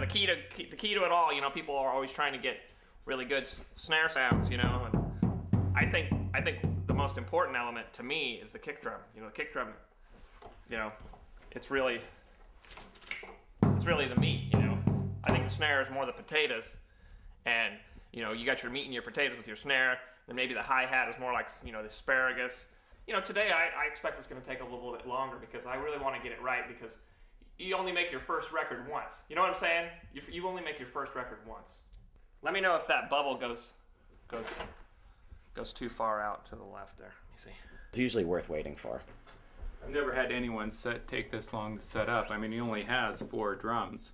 know, the key to it all, you know, people are always trying to get really good snare sounds, you know. And I think the most important element to me is the kick drum. You know, the kick drum, you know, it's really the meat, you know. I think the snare is more the potatoes, and you know, you got your meat and your potatoes with your snare. Then maybe the hi-hat is more like, you know, the asparagus. You know, today I expect it's going to take a little bit longer because I really want to get it right, because you only make your first record once. You know what I'm saying? You only make your first record once. Let me know if that bubble goes too far out to the left there. Let me see. It's usually worth waiting for. I've never had anyone take this long to set up. I mean, he only has 4 drums.